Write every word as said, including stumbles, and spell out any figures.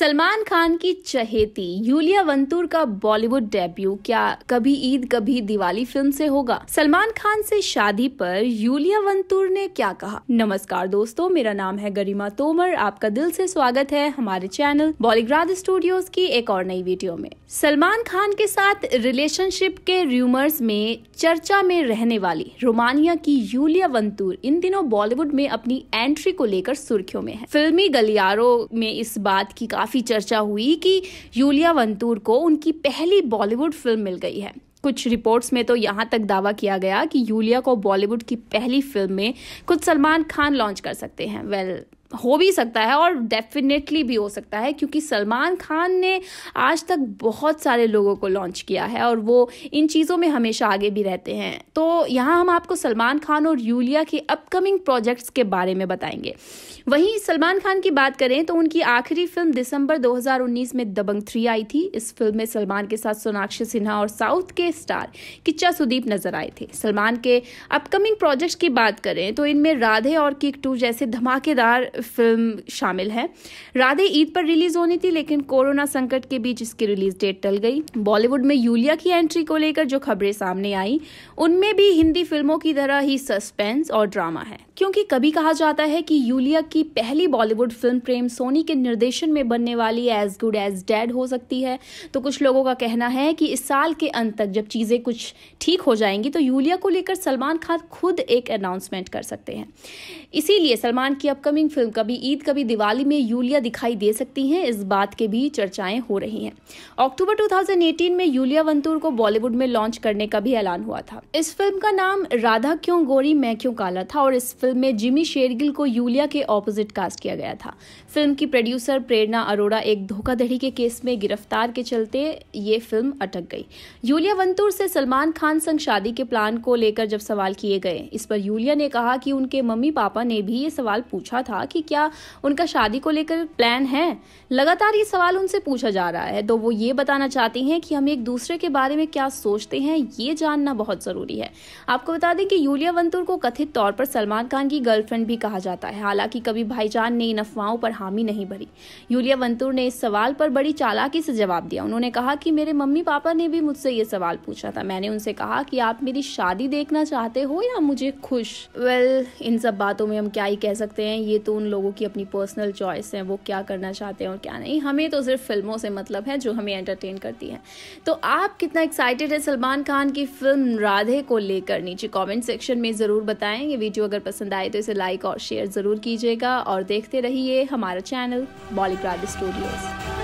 सलमान खान की चहेती Yulia Vantur का Bollywood debut क्या कभी ईद कभी दिवाली फिल्म से होगा? सलमान खान से शादी पर यूलिया वंतूर ने क्या कहा? नमस्कार दोस्तों, मेरा नाम है गरिमा तोमर। आपका दिल से स्वागत है हमारे चैनल बॉलीग्राड स्टूडियोज की एक और नई वीडियो में। सलमान खान के साथ रिलेशनशिप के रूमर्स में चर्चा में रहने वाली रोमानिया की यूलिया वंतूर इन दिनों बॉलीवुड में अपनी एंट्री को लेकर सुर्खियों में है। फिल्मी गलियारों में इस बात की काफी चर्चा हुई कि यूलिया वंतूर को उनकी पहली बॉलीवुड फिल्म मिल गई है। कुछ रिपोर्ट्स में तो यहाँ तक दावा किया गया कि यूलिया को बॉलीवुड की पहली फिल्म में खुद सलमान खान लॉन्च कर सकते हैं। वेल well, हो भी सकता है और डेफिनेटली भी हो सकता है, क्योंकि सलमान खान ने आज तक बहुत सारे लोगों को लॉन्च किया है और वो इन चीज़ों में हमेशा आगे भी रहते हैं। तो यहाँ हम आपको सलमान खान और यूलिया के अपकमिंग प्रोजेक्ट्स के बारे में बताएंगे। वहीं सलमान खान की बात करें तो उनकी आखिरी फिल्म दिसंबर दो हज़ार उन्नीस में दबंग थ्री आई थी। इस फिल्म में सलमान के साथ सोनाक्षी सिन्हा और साउथ के स्टार किच्चा सुदीप नजर आए थे। सलमान के अपकमिंग प्रोजेक्ट्स की बात करें तो इनमें राधे और किक टू जैसे धमाकेदार फिल्म शामिल है। राधे ईद पर रिलीज होनी थी, लेकिन कोरोना संकट के बीच इसकी रिलीज डेट टल गई। बॉलीवुड में यूलिया की एंट्री को लेकर जो खबरें सामने आई उनमें भी हिंदी फिल्मों की तरह ही सस्पेंस और ड्रामा है, क्योंकि कभी कहा जाता है कि यूलिया की पहली बॉलीवुड फिल्म प्रेम सोनी के निर्देशन में बनने वाली एज गुड एज डेड हो सकती है। तो कुछ लोगों का कहना है कि इस साल के अंत तक जब चीजें कुछ ठीक हो जाएंगी तो यूलिया को लेकर सलमान खान खुद एक अनाउंसमेंट कर सकते हैं। इसीलिए सलमान की अपकमिंग फिल्म कभी ईद कभी दिवाली में यूलिया दिखाई दे सकती हैं, इस बात के भी चर्चाएं हो रही हैं। अक्टूबर दो हज़ार अठारह में यूलिया वंतूर को बॉलीवुड में लॉन्च करने का भी ऐलान हुआ था। इस फिल्म का नाम राधा क्यों गोरी मैं क्यों काला था और इस फिल्म में जिमी शेरगिल को यूलिया के ऑपोजिट कास्ट किया गया था। फिल्म की प्रोड्यूसर प्रेरणा अरोड़ा एक धोखाधड़ी के केस में गिरफ्तार के चलते ये फिल्म अटक गई। यूलिया वंतूर से सलमान खान संग शादी के प्लान को लेकर जब सवाल किए गए, इस पर यूलिया ने कहा कि उनके मम्मी पापा ने भी ये सवाल पूछा था कि क्या उनका शादी को लेकर प्लान है। लगातार ये सवाल उनसे पूछा जा रहा है तो वो ये बताना चाहती हैं कि हम एक दूसरे के बारे में क्या सोचते हैं ये जानना बहुत जरूरी है। आपको बता दें कि यूलिया वंतूर को कथित तौर पर सलमान खान की गर्लफ्रेंड भी कहा जाता है। हालांकि कभी भाईजान ने इन अफवाहों पर हामी नहीं भरी। यूलिया वंतूर ने इस सवाल पर बड़ी चालाकी से जवाब दिया। उन्होंने कहा कि मेरे मम्मी पापा ने भी मुझसे ये सवाल पूछा था। मैंने उनसे कहा कि आप मेरी शादी देखना चाहते हो या मुझे खुश। वेल इन सब बातों में हम क्या ही कह सकते हैं, ये तो उन लोगों की अपनी पर्सनल चॉइस है वो क्या करना चाहते हैं और क्या नहीं। हमें तो सिर्फ फिल्मों से मतलब है जो हमें एंटरटेन करती हैं। तो आप कितना एक्साइटेड है सलमान खान की फिल्म राधे को लेकर, नीचे कमेंट सेक्शन में ज़रूर बताएं। ये वीडियो अगर पसंद आए तो इसे लाइक और शेयर ज़रूर कीजिएगा और देखते रहिए हमारा चैनल बॉलीग्राड स्टूडियोज।